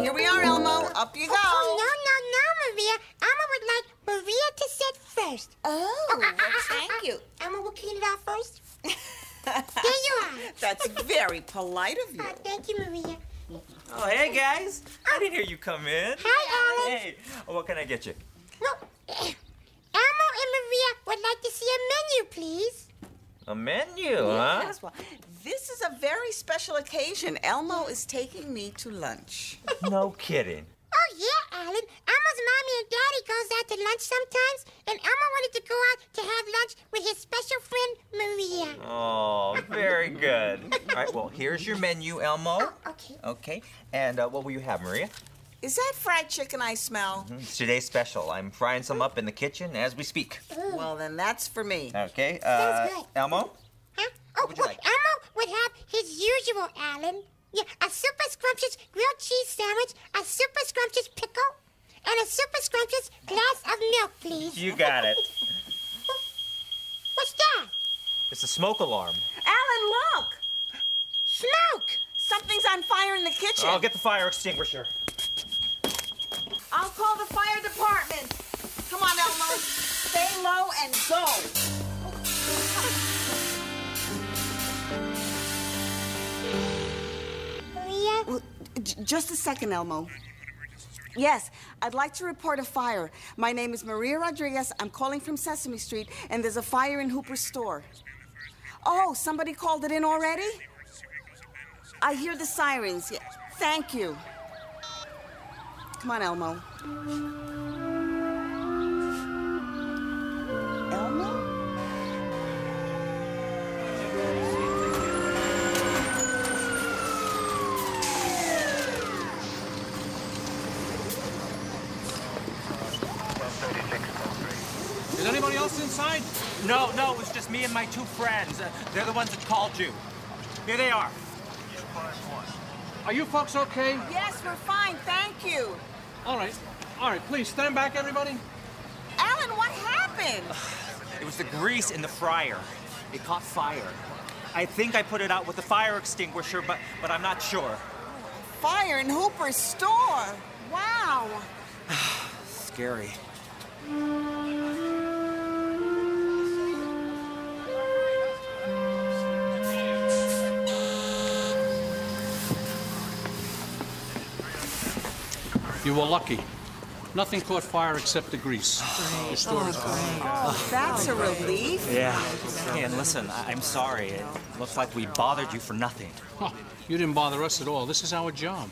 Here we are, Elmo. Up you go. Oh, no, no, no, Maria. Elmo would like Maria to sit first. Oh, thank you. Elmo will clean it out first. There you are. That's very polite of you. Oh, thank you, Maria. Oh, hey, guys. I didn't hear you come in. Hi, Alex. Hey. Oh, what can I get you? Well, Elmo and Maria would like to see a menu, please. A menu, yes, huh? Well, this is a very special occasion. Elmo is taking me to lunch. No kidding. Oh, yeah, Alan. Elmo's mommy and daddy goes out to lunch sometimes, and Elmo wanted to go out to have lunch with his special friend, Maria. Oh, very good. All right, well, here's your menu, Elmo. Oh, okay. Okay, and what will you have, Maria? Is that fried chicken I smell? Mm-hmm. It's today's special. I'm frying some up in the kitchen as we speak. Ooh. Well, then that's for me. Okay, sounds good. Elmo? Huh? Oh, well, like? Elmo would have his usual, Alan. Yeah, a super scrumptious grilled cheese sandwich, a super scrumptious pickle, and a super scrumptious glass of milk, please. You got it. What's that? It's a smoke alarm. Alan, look! Smoke! Something's on fire in the kitchen. I'll get the fire extinguisher. I'll call the fire department. Come on, Elmo. Stay low and go. Maria? Well, just a second, Elmo. Yes, I'd like to report a fire. My name is Maria Rodriguez. I'm calling from Sesame Street, and there's a fire in Hooper's Store. Oh, somebody called it in already? I hear the sirens. Yeah, thank you. Come on, Elmo. Elmo? Is anybody else inside? No, no, it was just me and my two friends. They're the ones that called you. Here they are. Are you folks okay? Yes, we're fine, thank you. All right, please, stand back, everybody. Alan, what happened? It was the grease in the fryer. It caught fire. I think I put it out with the fire extinguisher, but I'm not sure. Fire in Hooper's Store? Wow. Scary. You were lucky. Nothing caught fire except the grease. Your store is gone. Oh, that's a relief. Yeah. Hey, and listen, I'm sorry. It looks like we bothered you for nothing. Oh, you didn't bother us at all. This is our job.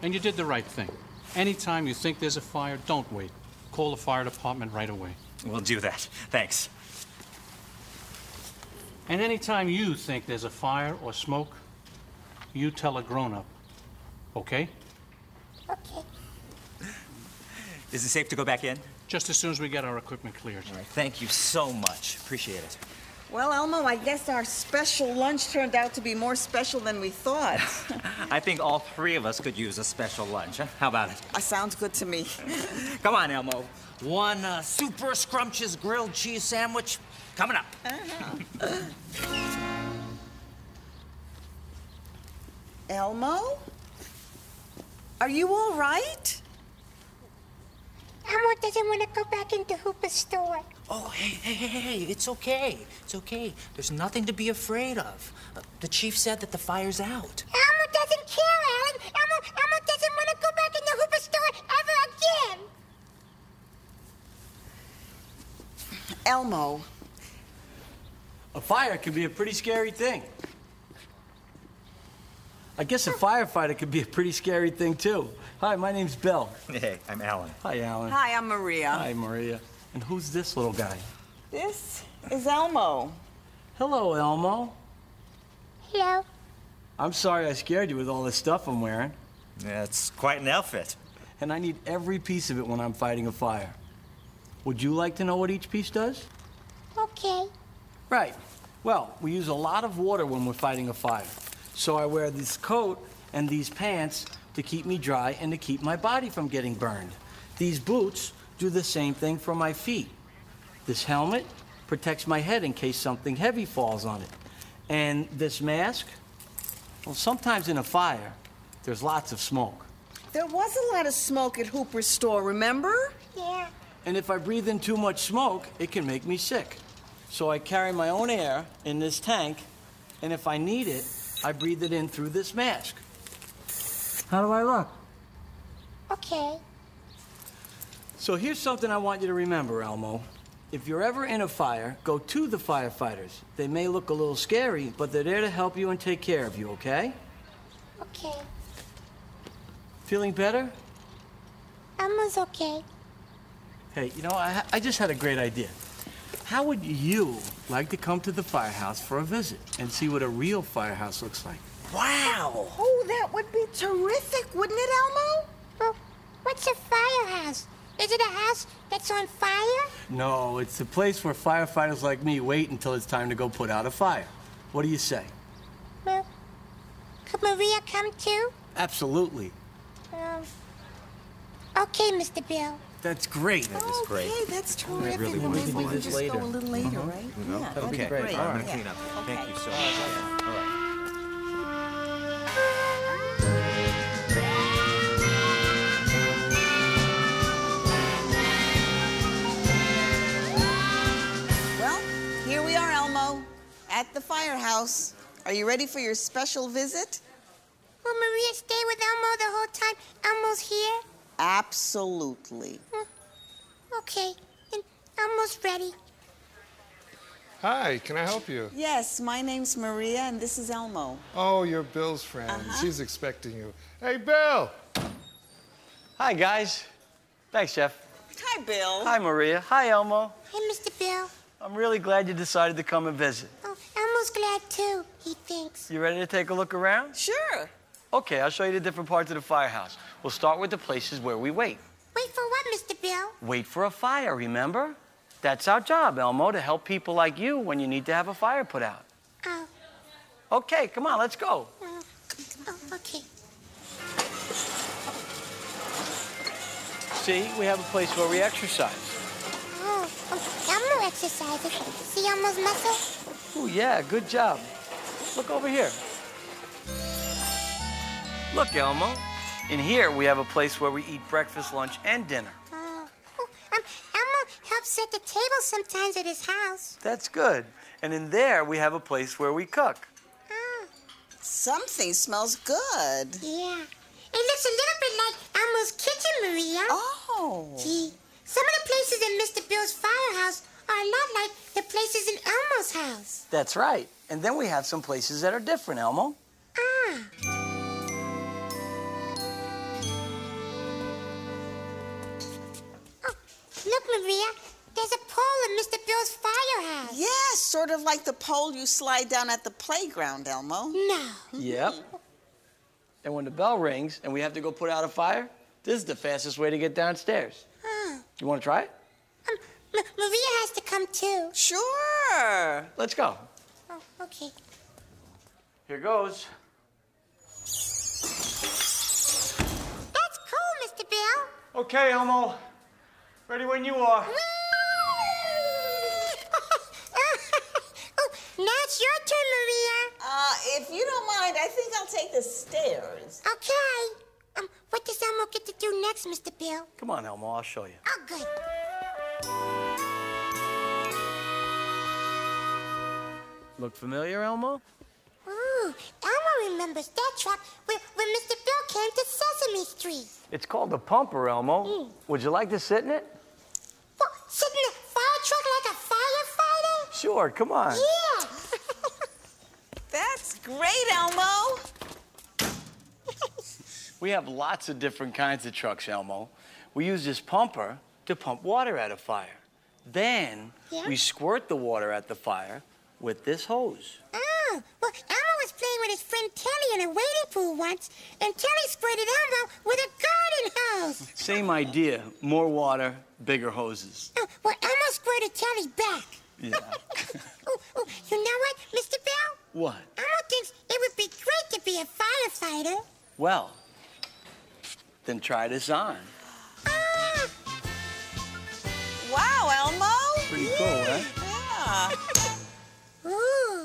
And you did the right thing. Anytime you think there's a fire, don't wait. Call the fire department right away. We'll do that. Thanks. And anytime you think there's a fire or smoke, you tell a grown-up. Okay? Okay. Is it safe to go back in? Just as soon as we get our equipment cleared. All right, thank you so much. Appreciate it. Well, Elmo, I guess our special lunch turned out to be more special than we thought. I think all three of us could use a special lunch. Huh? How about it? Sounds good to me. Come on, Elmo. One super scrumptious grilled cheese sandwich coming up. Elmo? Are you all right? Elmo doesn't want to go back into Hooper's Store. Oh, hey, it's okay. It's okay. There's nothing to be afraid of. The chief said that the fire's out. Elmo doesn't care, Alan. Elmo doesn't want to go back into Hooper's Store ever again. Elmo. A fire can be a pretty scary thing. I guess a firefighter could be a pretty scary thing, too. Hi, my name's Bill. Hey, I'm Alan. Hi, Alan. Hi, I'm Maria. Hi, Maria. And who's this little guy? This is Elmo. Hello, Elmo. Hello. I'm sorry I scared you with all this stuff I'm wearing. Yeah, it's quite an outfit. And I need every piece of it when I'm fighting a fire. Would you like to know what each piece does? Okay. Right. Well, we use a lot of water when we're fighting a fire. So I wear this coat and these pants to keep me dry and to keep my body from getting burned. These boots do the same thing for my feet. This helmet protects my head in case something heavy falls on it. And this mask, well, sometimes in a fire, There's lots of smoke. There was a lot of smoke at Hooper's store, remember? Yeah. And if I breathe in too much smoke, it can make me sick. So I carry my own air in this tank, and if I need it, I breathe it in through this mask. How do I look? Okay. So here's something I want you to remember, Elmo. If you're ever in a fire, go to the firefighters. They may look a little scary, but they're there to help you and take care of you, okay? Okay. Feeling better? Elmo's okay. Hey, you know, I just had a great idea. How would you like to come to the firehouse for a visit and see what a real firehouse looks like? Wow! Oh, that would be terrific, wouldn't it, Elmo? Well, what's a firehouse? Is it a house that's on fire? No, it's a place where firefighters like me wait until it's time to go put out a fire. What do you say? Well, could Maria come too? Absolutely. Okay, Mr. Bill. That's great. That is great. Okay, that's terrific. Really wonderful. We can just go a little later, right? No. Yeah, that'll be great. I'm going to clean up. Okay. Thank you so much. All right. Well, here we are, Elmo, at the firehouse. Are you ready for your special visit? Will Maria stay with Elmo the whole time Elmo's here? Absolutely. Okay, then Elmo's ready. Hi, can I help you? Yes, my name's Maria and this is Elmo. Oh, you're Bill's friend. She's expecting you. Hey, Bill! Hi, guys. Thanks, Jeff. Hi, Bill. Hi, Maria. Hi, Elmo. Hi, Mr. Bill. I'm really glad you decided to come and visit. Oh, Elmo's glad too, he thinks. You ready to take a look around? Sure. Okay, I'll show you the different parts of the firehouse. We'll start with the places where we wait. Wait for what, Mr. Bill? Wait for a fire, remember? That's our job, Elmo, to help people like you when you need to have a fire put out. Oh. Okay, come on, let's go. Okay. See, we have a place where we exercise. Oh, Elmo exercises. See Elmo's muscle? Oh, yeah, good job. Look over here. Look, Elmo, in here we have a place where we eat breakfast, lunch, and dinner. Elmo helps set the table sometimes at his house. That's good. And in there we have a place where we cook. Oh. Something smells good. Yeah. It looks a little bit like Elmo's kitchen, Maria. Oh. Gee, some of the places in Mr. Bill's firehouse are a lot like the places in Elmo's house. That's right. And then we have some places that are different, Elmo. Ah. Look, Maria, there's a pole in Mr. Bill's firehouse. Yes, yeah, sort of like the pole you slide down at the playground, Elmo. No. Yep. And when the bell rings and we have to go put out a fire, this is the fastest way to get downstairs. Huh. You want to try it? Maria has to come too. Sure. Let's go. Oh, okay. Here goes. That's cool, Mr. Bill. Okay, Elmo. Ready when you are. Whee! Oh, now it's your turn, Maria. If you don't mind, I think I'll take the stairs. Okay. What does Elmo get to do next, Mr. Bill? Come on, Elmo, I'll show you. Oh, good. Look familiar, Elmo? Ooh, Elmo remembers that truck when Mr. Bill came to Sesame Street. It's called the Pumper, Elmo. Would you like to sit in it? Well, sit in a fire truck like a firefighter? Sure, come on. Yeah. That's great, Elmo. We have lots of different kinds of trucks, Elmo. We use this pumper to pump water at a fire. Then we squirt the water at the fire with this hose. Oh, well, Elmo was playing with his friend Kelly in a wading pool once, and Kelly squirted Elmo with a garden hose. Same idea, more water, bigger hoses. Oh, well, Elmo squirted Kelly back. Yeah. Oh, you know what, Mr. Bill? What? Elmo thinks it would be great to be a firefighter. Well, then try this on. Wow, Elmo. Pretty cool, huh? Yeah. Ooh.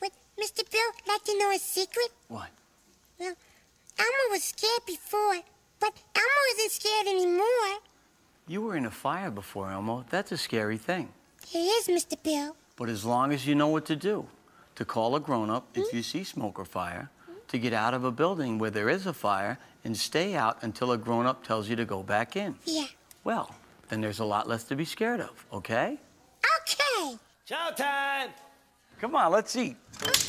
Would Mr. Bill like to know a secret? What? Well, Elmo was scared before, but Elmo isn't scared anymore. You were in a fire before, Elmo. That's a scary thing. It is, Mr. Bill. But as long as you know what to do, to call a grown-up if you see smoke or fire, to get out of a building where there is a fire and stay out until a grown-up tells you to go back in. Yeah. Well, then there's a lot less to be scared of, okay? Okay. Showtime! Come on, let's eat. Okay.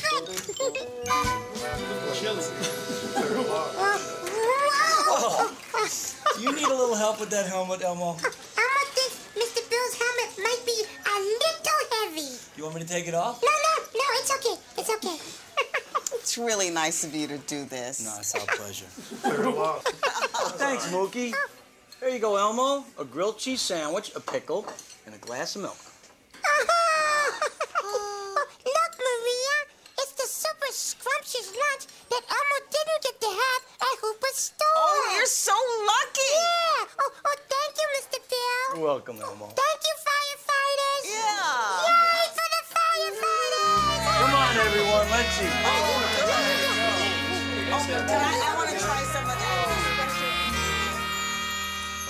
You need a little help with that helmet, Elmo. Elmo thinks Mr. Bill's helmet might be a little heavy. You want me to take it off? No, it's okay. It's okay. It's really nice of you to do this. No, it's our pleasure. Thanks, Mookie. There you go, Elmo. A grilled cheese sandwich, a pickle, and a glass of milk. Look, Maria. It's the super scrumptious lunch that Elmo didn't get to have at Hooper's Store. Oh, you're so lucky. Yeah. Oh, thank you, Mr. Bill. You're welcome, Elmo. Thank you, firefighters. Yeah. Yay for the firefighters. Come on, everyone. Let's eat. I want to try some of that.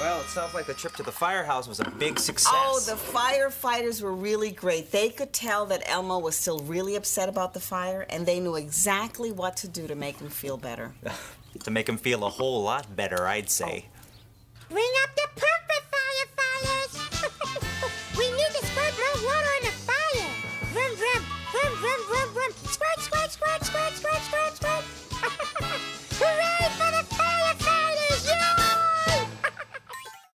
Well, it sounds like the trip to the firehouse was a big success. Oh, the firefighters were really great. They could tell that Elmo was still really upset about the fire, and they knew exactly what to do to make him feel better. To make him feel a whole lot better, I'd say. Ring up the pump!